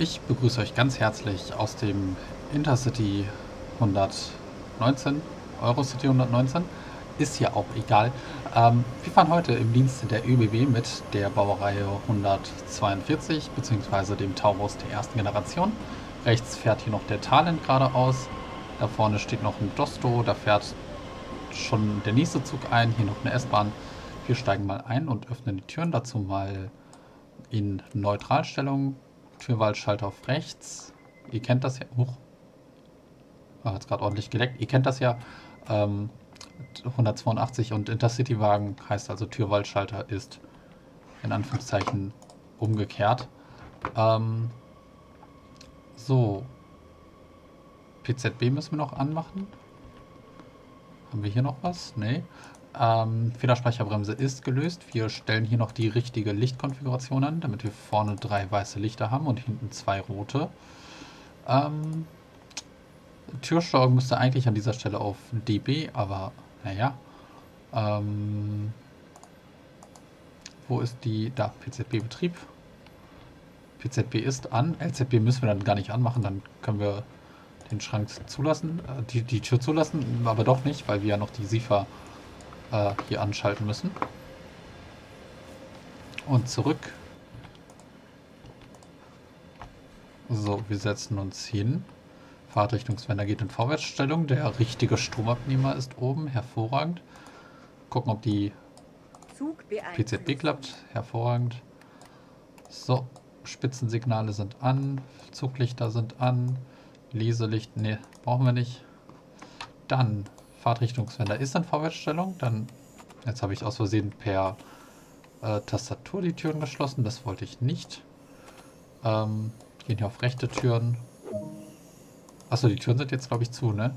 Ich begrüße euch ganz herzlich aus dem Intercity 119, Eurocity 119, ist hier auch egal. Wir fahren heute im Dienste der ÖBB mit der Baureihe 142 bzw. dem Taurus der ersten Generation. Rechts fährt hier noch der Talent geradeaus, da vorne steht noch ein Dosto, da fährt schon der nächste Zug ein, hier noch eine S-Bahn. Wir steigen mal ein und öffnen die Türen, dazu mal in Neutralstellung, Türwaltschalter auf rechts, ihr kennt das ja, hat es gerade ordentlich geleckt, ihr kennt das ja, 182 und Intercity-Wagen heißt also Türwaltschalter ist in Anführungszeichen umgekehrt. So, PZB müssen wir noch anmachen. Haben wir hier noch was? Nee. Federspeicherbremse ist gelöst. Wir stellen hier noch die richtige Lichtkonfiguration an, damit wir vorne 3 weiße Lichter haben und hinten 2 rote. Türsteuerung müsste eigentlich an dieser Stelle auf DB, aber naja. Wo ist die? Da, PZB-Betrieb. PZB ist an. LZB müssen wir dann gar nicht anmachen, dann können wir den Schrank zulassen, die Tür zulassen, aber doch nicht, weil wir ja noch die SIFA hier anschalten müssen. Und zurück. So, wir setzen uns hin. Fahrtrichtungswender geht in Vorwärtsstellung. Der richtige Stromabnehmer ist oben. Hervorragend. Gucken, ob die PZB klappt. Hervorragend. So, Spitzensignale sind an. Zuglichter sind an. Leselicht, ne, brauchen wir nicht. Dann Fahrtrichtungswender ist in Vorwärtsstellung. Dann, jetzt habe ich aus Versehen per Tastatur die Türen geschlossen. Das wollte ich nicht. Gehen hier auf rechte Türen. Achso, die Türen sind jetzt, glaube ich, zu, ne?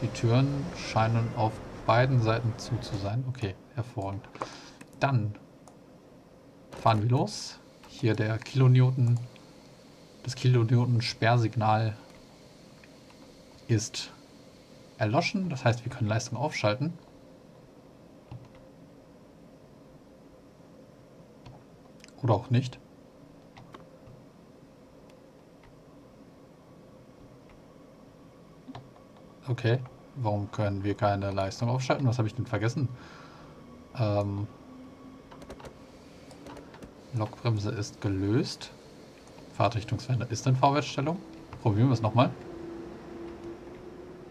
Die Türen scheinen auf beiden Seiten zu sein. Okay, hervorragend. Dann fahren wir los. Hier der Kilonewton. Das Kilonewton-Sperrsignal ist erloschen, das heißt, wir können Leistung aufschalten. Oder auch nicht. Okay, warum können wir keine Leistung aufschalten? Was habe ich denn vergessen? Lokbremse ist gelöst. Fahrtrichtungswender ist in Vorwärtsstellung. Probieren wir es nochmal.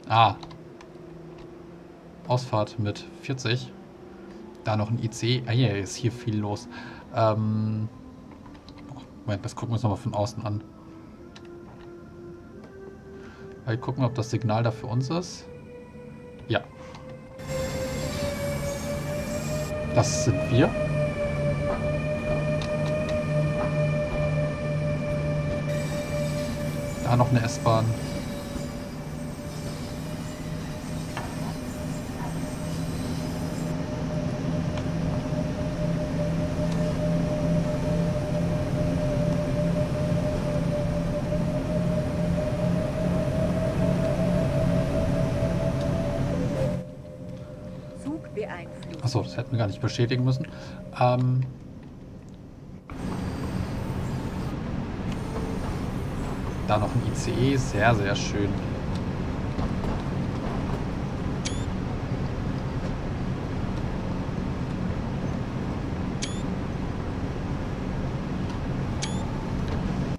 Ah. Ausfahrt mit 40. Da noch ein IC. Ah ja, ist hier viel los. Moment, das gucken wir uns nochmal von außen an. Wir gucken, ob das Signal da für uns ist. Ja. Das sind wir. Da noch eine S-Bahn. Achso, das hätten wir gar nicht bestätigen müssen. Da noch ein ICE, sehr, sehr schön.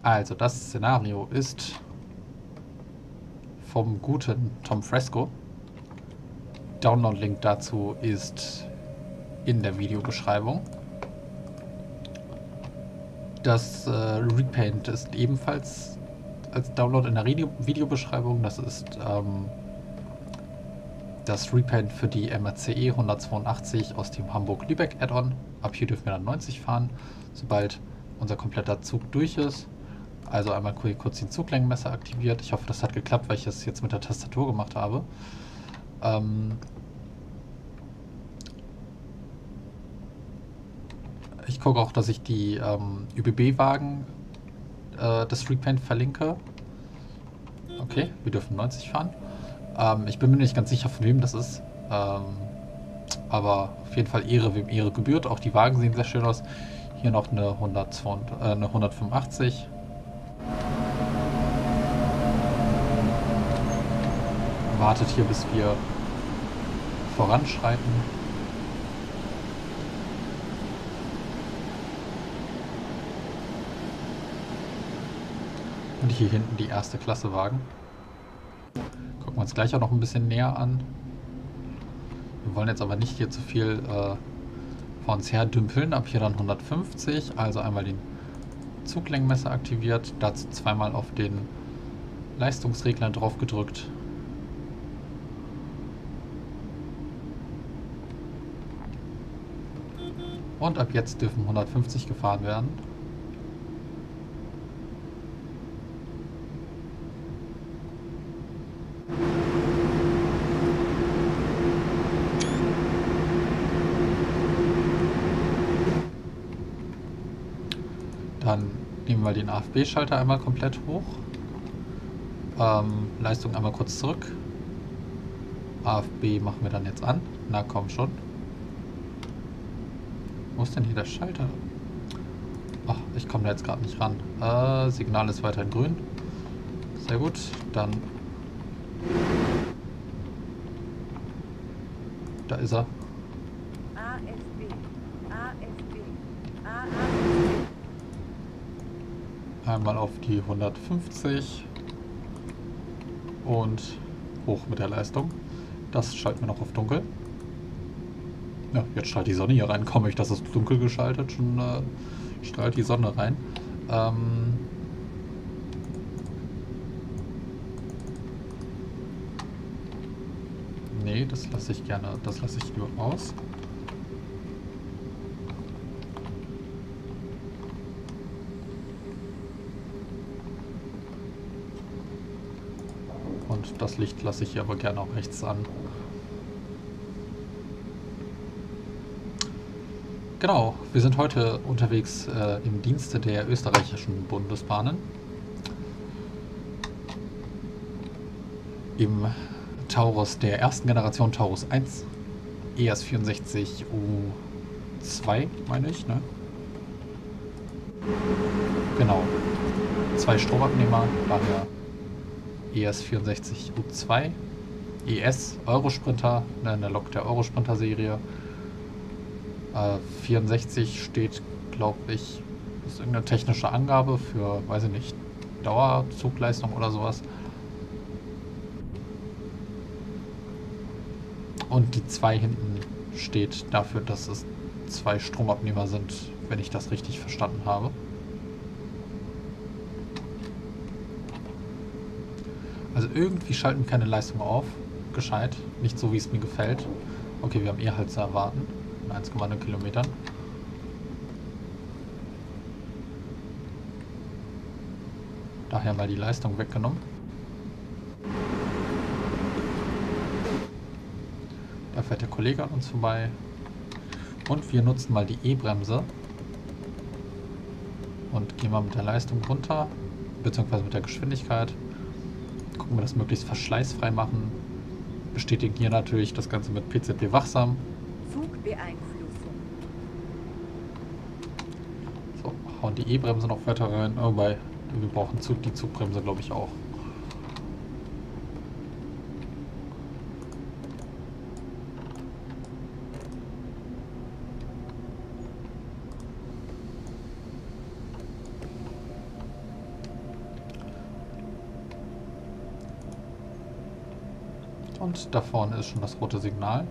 Also, das Szenario ist vom guten Tom Fresco. Download-Link dazu ist in der Videobeschreibung. Das Repaint ist ebenfalls als Download in der Videobeschreibung. Das ist das Repaint für die MRCE 182 aus dem Hamburg-Lübeck-Add-on. Ab hier dürfen wir dann 90 fahren, sobald unser kompletter Zug durch ist. Also einmal kurz den Zuglängenmesser aktiviert. Ich hoffe, das hat geklappt, weil ich es jetzt mit der Tastatur gemacht habe. Ich gucke auch, dass ich die ÖBB-Wagen das Repaint verlinke. Okay, wir dürfen 90 fahren. Ich bin mir nicht ganz sicher, von wem das ist. Aber auf jeden Fall Ehre, wem Ehre gebührt. Auch die Wagen sehen sehr schön aus. hier noch eine 185. Wartet hier, bis wir voranschreiten. Und hier hinten die erste Klasse Wagen. Gucken wir uns gleich auch noch ein bisschen näher an. Wir wollen jetzt aber nicht hier zu viel vor uns her dümpeln. Ab hier dann 150. Also einmal den Zuglängenmesser aktiviert. Dazu zweimal auf den Leistungsregler drauf gedrückt. Und ab jetzt dürfen 150 gefahren werden. Dann nehmen wir den AFB-Schalter einmal komplett hoch, Leistung einmal kurz zurück, AFB machen wir dann jetzt an, na komm schon. Wo ist denn hier der Schalter? Ach, ich komme da jetzt gerade nicht ran. Signal ist weiterhin grün, sehr gut, dann da ist er. Einmal auf die 150 und hoch mit der Leistung. Das schalten wir noch auf dunkel. Ja, jetzt strahlt die Sonne hier rein. Komme ich, das ist dunkel geschaltet, schon strahlt die Sonne rein. Nee, das lasse ich gerne, das lasse ich lieber aus. Das Licht lasse ich hier aber gerne auch rechts an. Genau, wir sind heute unterwegs im Dienste der österreichischen Bundesbahnen. Im Taurus der ersten Generation, Taurus 1, ES64U2, meine ich, ne? Genau. 2 Stromabnehmer, daher ES64U2, ES, Eurosprinter, eine Lok der Eurosprinter-Serie. 64 steht, glaube ich, ist irgendeine technische Angabe für, weiß ich nicht, Dauerzugleistung oder sowas. Und die 2 hinten steht dafür, dass es 2 Stromabnehmer sind, wenn ich das richtig verstanden habe. Also irgendwie schalten wir keine Leistung auf. Gescheit. Nicht so, wie es mir gefällt. Okay, wir haben eh halt zu erwarten. 1,9 Kilometern. Daher mal die Leistung weggenommen. Da fährt der Kollege an uns vorbei. Und wir nutzen mal die E-Bremse. Und gehen mal mit der Leistung runter. Beziehungsweise mit der Geschwindigkeit. Gucken wir, das möglichst verschleißfrei machen. Bestätigen hier natürlich das Ganze mit PZB wachsam. Zugbeeinflussung. So, hauen die E-Bremse noch weiter rein. Wobei, wir brauchen die Zugbremse, glaube ich, auch. Und da vorne ist schon das rote Signal.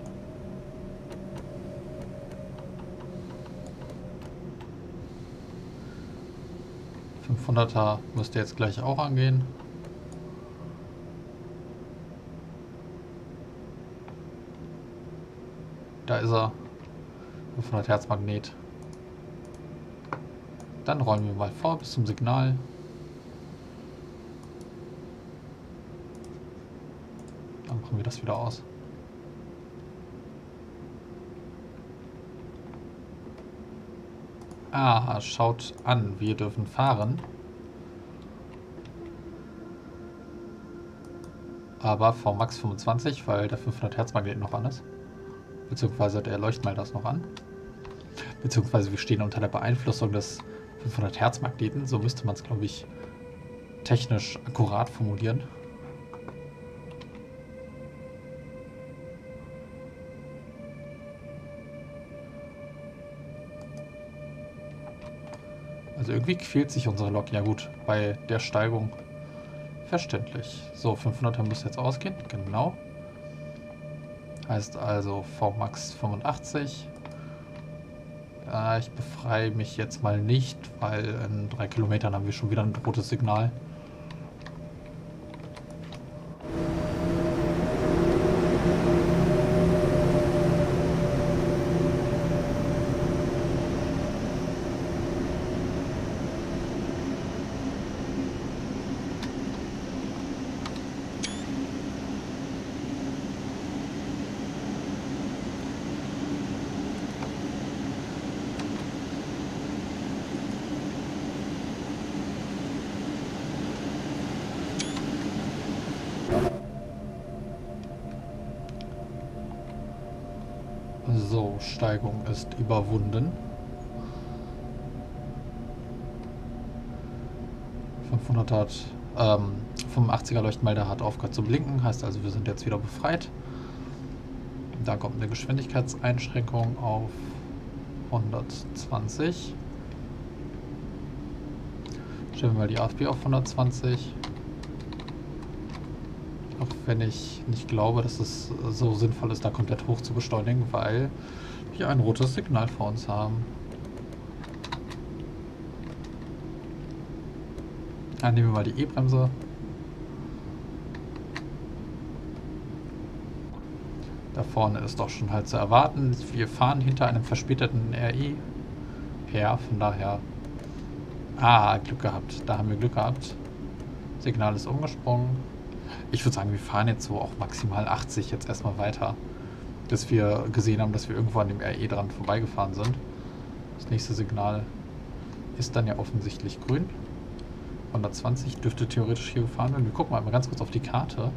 «500er» müsste jetzt gleich auch angehen. Da ist er. 500-Hertz-Magnet. Dann rollen wir mal vor bis zum Signal. Machen wir das wieder aus. Ah, schaut an, wir dürfen fahren. Aber Vmax 25, weil der 500-Hertz-Magnet noch an ist. Beziehungsweise der Leuchtmelder ist noch an. Beziehungsweise wir stehen unter der Beeinflussung des 500-Hertz-Magneten. So müsste man es, glaube ich, technisch akkurat formulieren. Also irgendwie quält sich unsere Lok. Ja gut, bei der Steigung verständlich. So, 500er müsste jetzt ausgehen. Genau. Heißt also Vmax 85. Ich befreie mich jetzt mal nicht, weil in 3 Kilometern haben wir schon wieder ein rotes Signal. So, Steigung ist überwunden. 500 hat, 85er Leuchtmelder hat aufgehört zu blinken, heißt also, wir sind jetzt wieder befreit. Da kommt eine Geschwindigkeitseinschränkung auf 120. Stellen wir mal die AFB auf 120. Auch wenn ich nicht glaube, dass es so sinnvoll ist, da komplett hoch zu beschleunigen, weil wir ein rotes Signal vor uns haben. Dann nehmen wir mal die E-Bremse. Da vorne ist doch schon halt zu erwarten. Wir fahren hinter einem verspäteten RE her, von daher... Ah, Glück gehabt. Da haben wir Glück gehabt. Signal ist umgesprungen. Ich würde sagen, wir fahren jetzt so auch maximal 80 jetzt erstmal weiter, dass wir gesehen haben, dass wir irgendwo an dem RE dran vorbeigefahren sind. Das nächste Signal ist dann ja offensichtlich grün. 120 dürfte theoretisch hier gefahren werden. Wir gucken mal ganz kurz auf die Karte.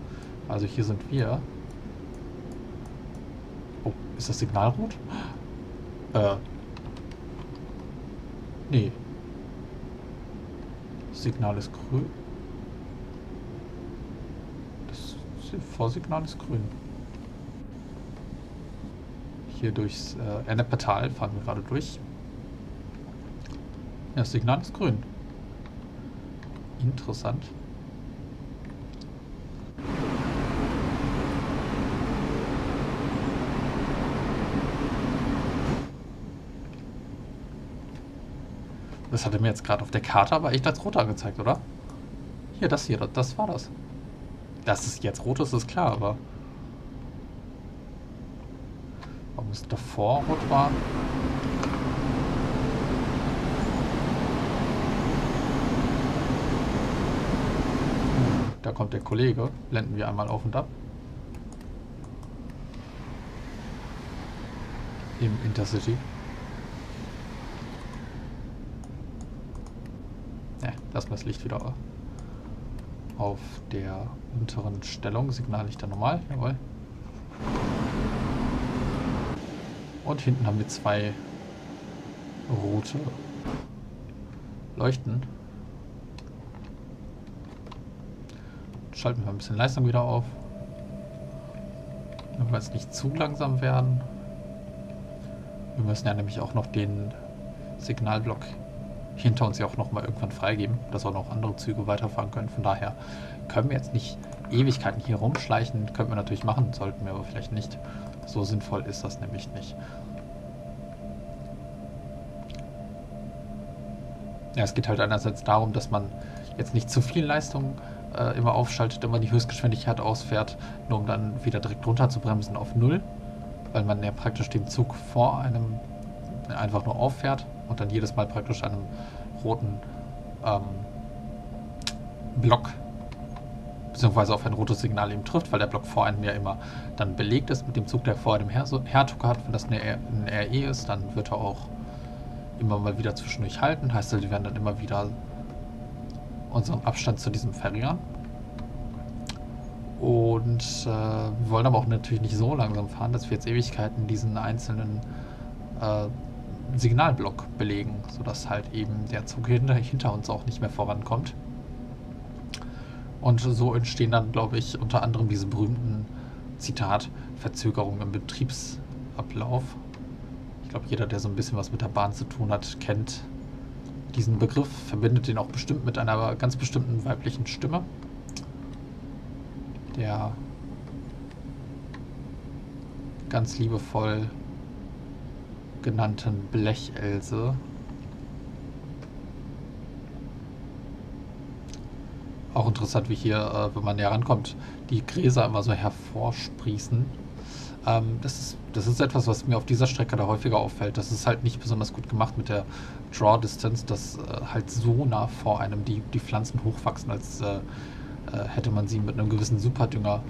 Also hier sind wir. Oh, ist das Signal rot? Nee. Das Signal ist grün. Vorsignal ist grün. Hier durchs Ennepetal fahren wir gerade durch. Ja, das Signal ist grün. Interessant. Das hatte mir jetzt gerade auf der Karte aber echt als rot angezeigt, oder? Hier, das war das. Dass es jetzt rot ist, ist klar, aber... Warum es davor rot war? Da kommt der Kollege. Blenden wir einmal auf und ab. Im Intercity. Ja, lassen wir das Licht wieder auf der unteren Stellung. Signallichter normal, jawohl. Und hinten haben wir 2 rote Leuchten. Schalten wir ein bisschen Leistung wieder auf. Damit wir jetzt nicht zu langsam werden. Wir müssen ja nämlich auch noch den Signalblock hinter uns ja auch nochmal irgendwann freigeben, dass auch noch andere Züge weiterfahren können. Von daher können wir jetzt nicht Ewigkeiten hier rumschleichen. Könnten wir natürlich machen, sollten wir aber vielleicht nicht. So sinnvoll ist das nämlich nicht. Ja, es geht halt einerseits darum, dass man jetzt nicht zu viel Leistung immer aufschaltet, immer die Höchstgeschwindigkeit ausfährt, nur um dann wieder direkt runter zu bremsen auf 0, weil man ja praktisch den Zug vor einem einfach nur auffährt und dann jedes Mal praktisch einem roten Block beziehungsweise auf ein rotes Signal eben trifft, weil der Block vor einem ja immer dann belegt ist mit dem Zug, der vor einem Hertug hat. Wenn das ein RE ist, dann wird er auch immer mal wieder zwischendurch halten. Heißt, wir werden dann immer wieder unseren Abstand zu diesem verringern. Und wir wollen aber auch natürlich nicht so langsam fahren, dass wir jetzt Ewigkeiten diesen einzelnen Signalblock belegen, sodass halt eben der Zug hinter uns auch nicht mehr vorankommt. Und so entstehen dann, glaube ich, unter anderem diese berühmten, Zitat, Verzögerungen im Betriebsablauf. Ich glaube, jeder, der so ein bisschen was mit der Bahn zu tun hat, kennt diesen Begriff, verbindet den auch bestimmt mit einer ganz bestimmten weiblichen Stimme. Der ganz liebevoll genannten Blechelse. Auch interessant, wie hier, wenn man näher rankommt, die Gräser immer so hervorsprießen. Das ist etwas, was mir auf dieser Strecke da häufiger auffällt. Das ist halt nicht besonders gut gemacht mit der Draw Distance, dass halt so nah vor einem die Pflanzen hochwachsen, als hätte man sie mit einem gewissen Superdünger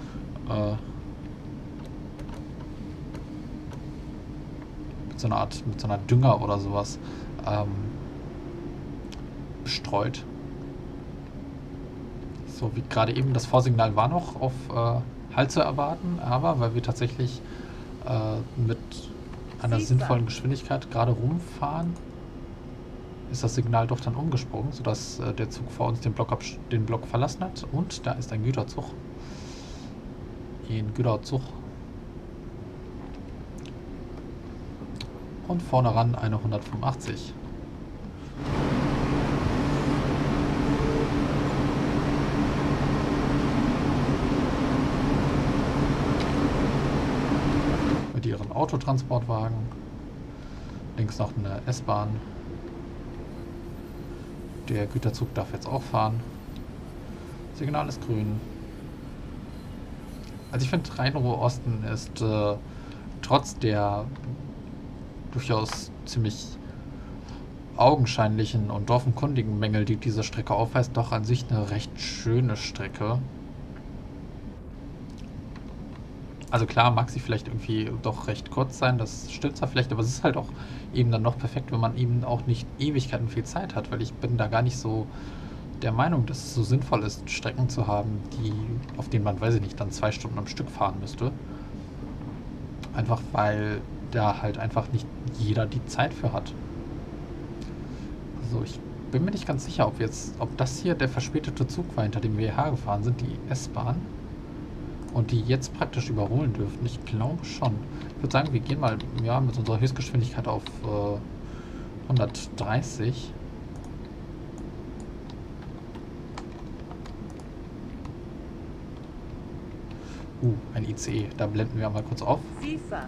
mit so einer Dünger oder sowas bestreut. So, wie gerade eben, das Vorsignal war noch auf Halt zu erwarten, aber weil wir tatsächlich mit einer sinnvollen Geschwindigkeit gerade rumfahren, ist das Signal doch dann umgesprungen, sodass der Zug vor uns den Block verlassen hat. Und da ist ein Güterzug. Und vorne ran eine 185. Mit ihren Autotransportwagen. Links noch eine S-Bahn. Der Güterzug darf jetzt auch fahren. Signal ist grün. Also ich finde, Rhein-Ruhr-Osten ist trotz der durchaus ziemlich augenscheinlichen und dorfenkundigen Mängel, die diese Strecke aufweist, doch an sich eine recht schöne Strecke. Also klar mag sie vielleicht irgendwie doch recht kurz sein, das stimmt zwar vielleicht, aber es ist halt auch eben dann noch perfekt, wenn man eben auch nicht Ewigkeiten viel Zeit hat, weil ich bin da gar nicht so der Meinung, dass es so sinnvoll ist, Strecken zu haben, auf denen man, weiß ich nicht, dann 2 Stunden am Stück fahren müsste. Einfach weil da halt einfach nicht jeder die Zeit für hat. Also ich bin mir nicht ganz sicher, ob das hier der verspätete Zug war, hinter dem wir hierher gefahren sind, die S-Bahn, und die jetzt praktisch überholen dürfen. Ich glaube schon. Ich würde sagen, wir gehen mal mit unserer Höchstgeschwindigkeit auf 130. Ein ICE. Da blenden wir mal kurz auf. SIFA.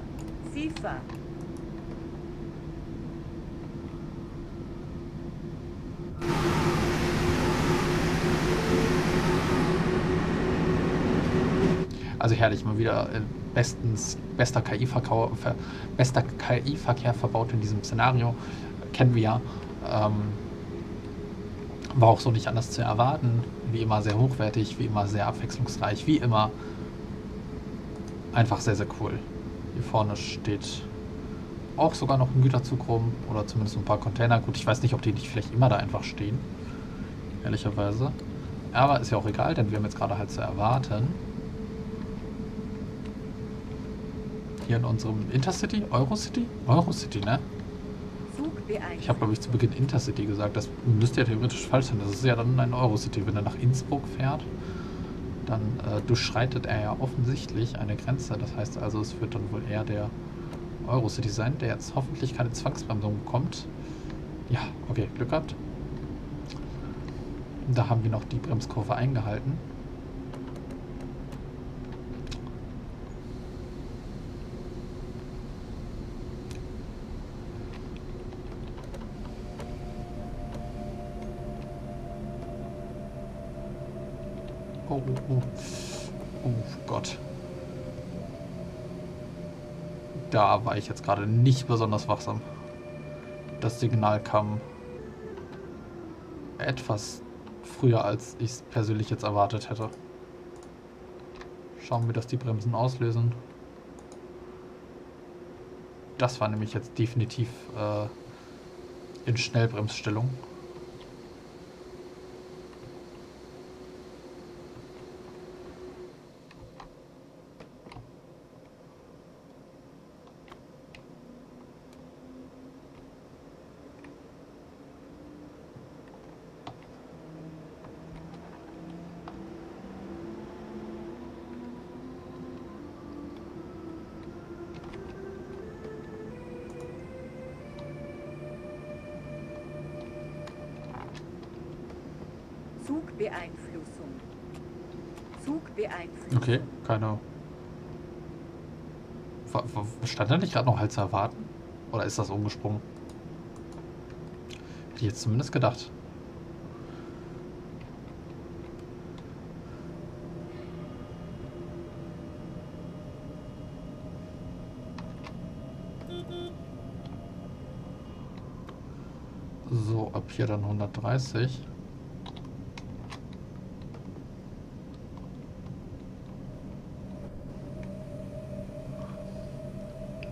Also herrlich, mal wieder bester KI-Verkehr verbaut in diesem Szenario. Kennen wir ja. War auch so nicht anders zu erwarten. Wie immer sehr hochwertig, wie immer sehr abwechslungsreich, wie immer einfach sehr, sehr cool. Hier vorne steht auch sogar noch ein Güterzug rum oder zumindest ein paar Container. Gut, ich weiß nicht, ob die nicht vielleicht immer da einfach stehen, ehrlicherweise. Aber ist ja auch egal, denn wir haben jetzt gerade halt zu erwarten. Hier in unserem Intercity, Eurocity, ne? Ich habe, glaube ich, zu Beginn Intercity gesagt. Das müsste ja theoretisch falsch sein. Das ist ja dann ein Eurocity. Wenn er nach Innsbruck fährt, dann durchschreitet er ja offensichtlich eine Grenze. Das heißt also, es wird dann wohl eher der Eurocity sein, der jetzt hoffentlich keine Zwangsbremsung bekommt. Ja, okay, Glück gehabt. Da haben wir noch die Bremskurve eingehalten. Oh Gott. Da war ich jetzt gerade nicht besonders wachsam. Das Signal kam etwas früher, als ich es persönlich jetzt erwartet hätte. Schauen wir, dass die Bremsen auslösen. Das war nämlich jetzt definitiv in Schnellbremsstellung. Zugbeeinflussung. Zugbeeinflussung. Okay, keine. Stand da nicht gerade noch Halt zu erwarten? Oder ist das umgesprungen? Hätte ich jetzt zumindest gedacht. So, ab hier dann 130.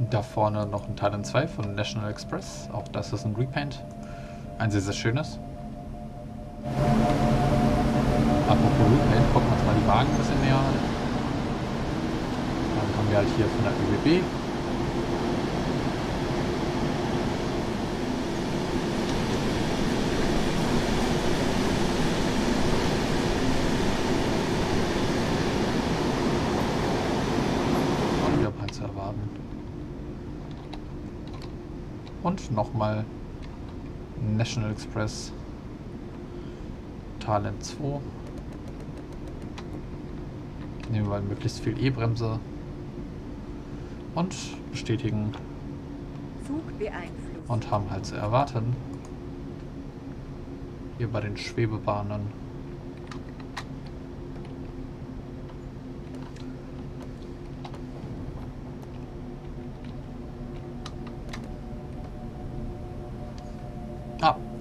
Da vorne noch ein Talent 2 von National Express. Auch das ist ein Repaint. Ein sehr, sehr schönes. Apropos Repaint, gucken wir uns mal die Wagen ein bisschen näher an. Dann kommen wir halt hier von der ÖBB. Und nochmal National Express Talent 2. Nehmen wir möglichst viel E-Bremse und bestätigen und haben halt zu erwarten hier bei den Schwebebahnen .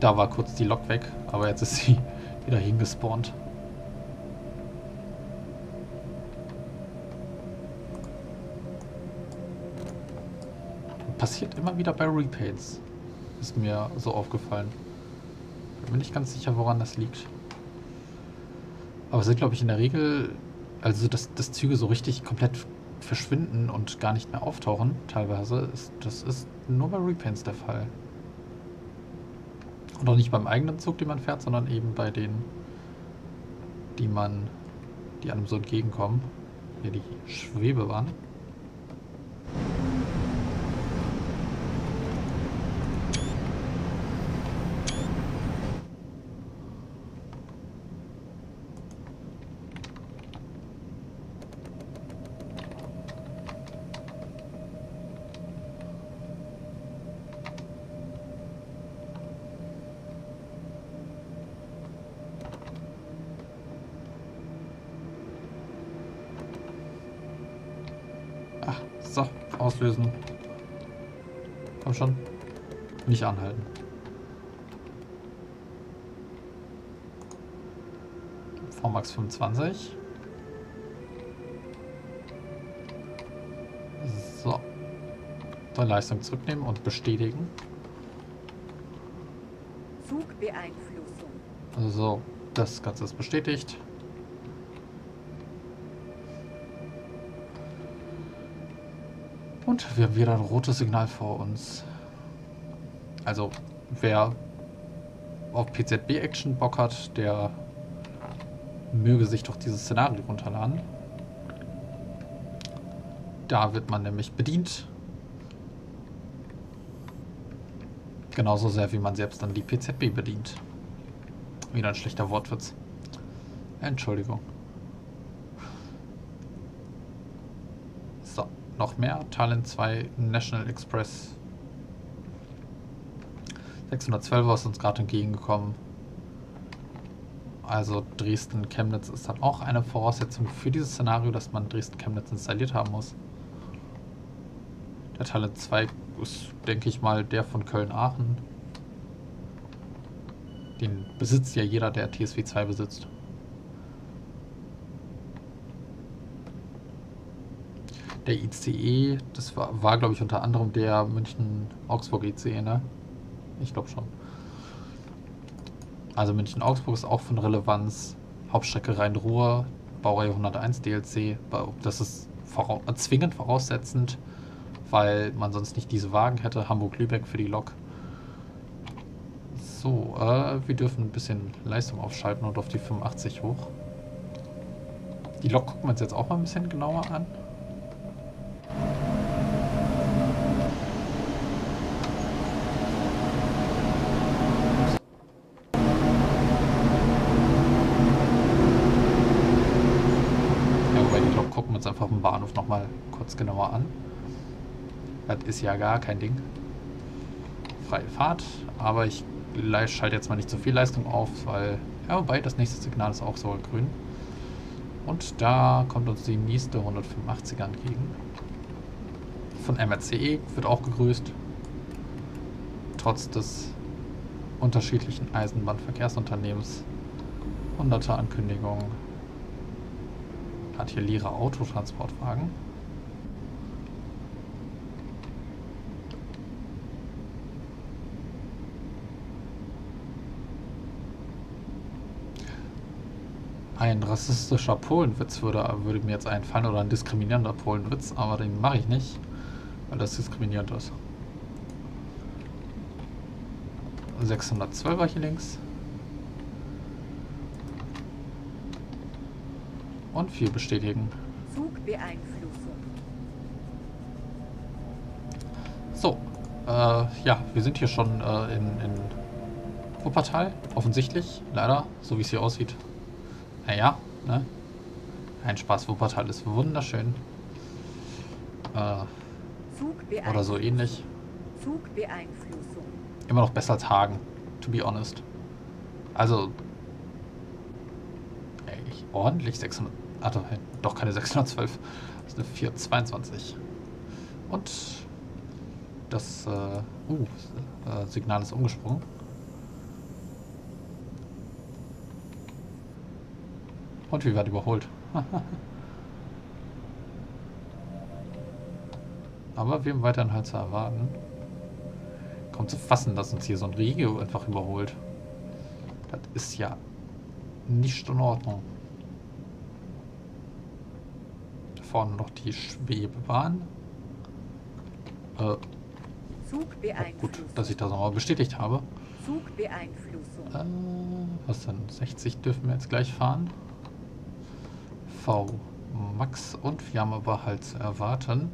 Da war kurz die Lok weg, aber jetzt ist sie wieder hingespawnt. Passiert immer wieder bei Repaints. Ist mir so aufgefallen. Bin mir nicht ganz sicher, woran das liegt. Aber es sind, glaube ich, in der Regel, also dass Züge so richtig komplett verschwinden und gar nicht mehr auftauchen, teilweise, das ist nur bei Repaints der Fall. Und auch nicht beim eigenen Zug, den man fährt, sondern eben bei denen, die einem so entgegenkommen. Hier die Schwebebahn. Auslösen. Komm schon. Nicht anhalten. Vmax 25. So. Dann Leistung zurücknehmen und bestätigen. Zugbeeinflussung. So, das Ganze ist bestätigt. Und wir haben wieder ein rotes Signal vor uns. Also wer auf PZB-Action Bock hat, der möge sich doch dieses Szenario runterladen. Da wird man nämlich bedient. Genauso sehr, wie man selbst dann die PZB bedient. Wieder ein schlechter Wortwitz. Entschuldigung. Noch mehr, Talent 2 National Express 612 ist uns gerade entgegengekommen. Also Dresden Chemnitz ist dann auch eine Voraussetzung für dieses Szenario, dass man Dresden Chemnitz installiert haben muss. Der Talent 2 ist, denke ich mal, der von Köln-Aachen. Den besitzt ja jeder, der TSW 2 besitzt. Der ICE, das war glaube ich unter anderem der München-Augsburg-ICE, ne? Ich glaube schon. Also München-Augsburg ist auch von Relevanz. Hauptstrecke Rhein-Ruhr, Baureihe 101 DLC. Das ist zwingend voraussetzend, weil man sonst nicht diese Wagen hätte. Hamburg-Lübeck für die Lok. So, wir dürfen ein bisschen Leistung aufschalten und auf die 85 hoch. Die Lok gucken wir uns jetzt auch mal ein bisschen genauer an. dem Bahnhof nochmal kurz genauer an. Das ist ja gar kein Ding. Freie Fahrt, aber ich schalte jetzt mal nicht so viel Leistung auf, weil, ja, wobei das nächste Signal ist auch so grün. Und da kommt uns die nächste 185er entgegen. Von MRCE wird auch gegrüßt. Trotz des unterschiedlichen Eisenbahnverkehrsunternehmens. 100er Ankündigung. Hat hier leere Autotransportwagen. Ein rassistischer Polenwitz würde mir jetzt einfallen, oder ein diskriminierender Polenwitz, aber den mache ich nicht, weil das diskriminierend ist. 612er hier links. Und 4 bestätigen. Zugbeeinflussung. So, ja, wir sind hier schon in Wuppertal, offensichtlich, leider, so wie es hier aussieht. Naja, ne? Ein Spaß, Wuppertal ist wunderschön. Oder so ähnlich. Zugbeeinflussung. Immer noch besser als Hagen, to be honest. Also, ey, ordentlich 600, ach doch keine 612, das ist eine 422. Und das Signal ist umgesprungen. Und wir werden überholt. Aber wir haben weiterhin halt zu erwarten. Kommt zu fassen, dass uns hier so ein Regio einfach überholt. Das ist ja nicht in Ordnung. Da vorne noch die Schwebebahn. Gut, dass ich das nochmal bestätigt habe. Was denn? 60 dürfen wir jetzt gleich fahren. Vmax, und wir haben aber halt zu erwarten,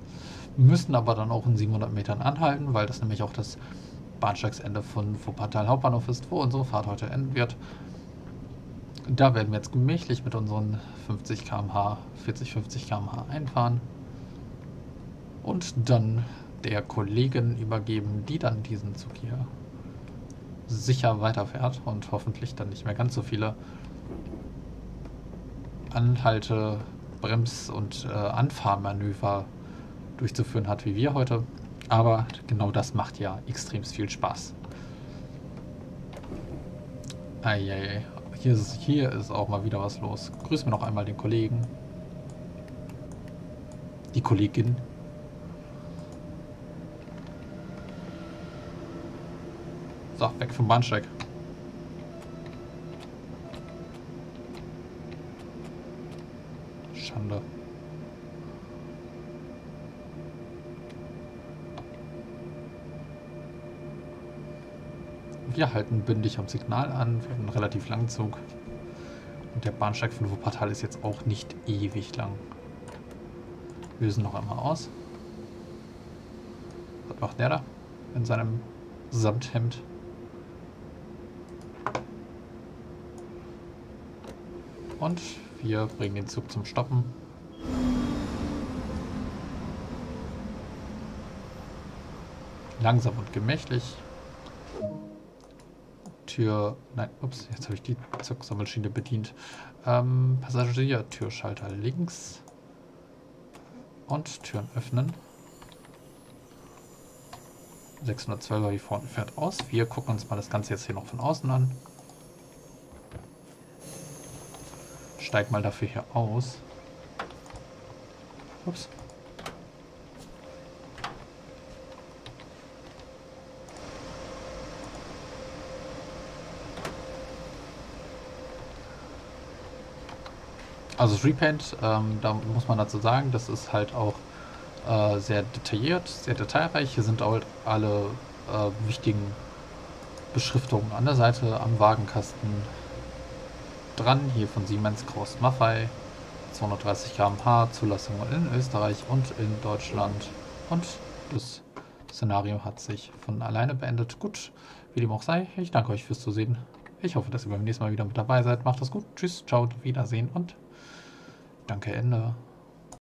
müssen aber dann auch in 700 Metern anhalten, weil das nämlich auch das Bahnsteigsende von Wuppertal Hauptbahnhof ist, wo unsere Fahrt heute enden wird. Da werden wir jetzt gemächlich mit unseren 40, 50 km/h einfahren und dann der Kollegin übergeben, die dann diesen Zug hier sicher weiterfährt und hoffentlich dann nicht mehr ganz so viele Anhalte-, Brems- und Anfahrmanöver durchzuführen hat, wie wir heute. Aber genau das macht ja extrem viel Spaß. Eieiei, hier ist auch mal wieder was los. Grüßen wir noch einmal den Kollegen. Die Kollegin. So, weg vom Bahnsteig. Schande. Wir halten bündig am Signal an, wir haben einen relativ langen Zug. Und der Bahnsteig von Wuppertal ist jetzt auch nicht ewig lang. Wir lösen noch einmal aus. Was macht der da? In seinem Samthemd. Und wir bringen den Zug zum Stoppen. Langsam und gemächlich. Tür. Nein, ups, jetzt habe ich die Zugsammelschiene bedient. Passagiertürschalter links. Und Türen öffnen. 612er hier vorne fährt aus. Wir gucken uns mal das Ganze jetzt hier noch von außen an. Steig mal dafür hier aus. Ups. Also das Repaint, da muss man dazu sagen, das ist halt auch sehr detailliert, sehr detailreich. Hier sind auch alle wichtigen Beschriftungen an der Seite am Wagenkasten dran, hier von Siemens Krauss Maffei, 230 km/h, Zulassung in Österreich und in Deutschland, und das Szenario hat sich von alleine beendet. Gut, wie dem auch sei, ich danke euch fürs Zusehen, ich hoffe, dass ihr beim nächsten Mal wieder mit dabei seid, macht es gut, tschüss, ciao, wiedersehen und danke, Ende.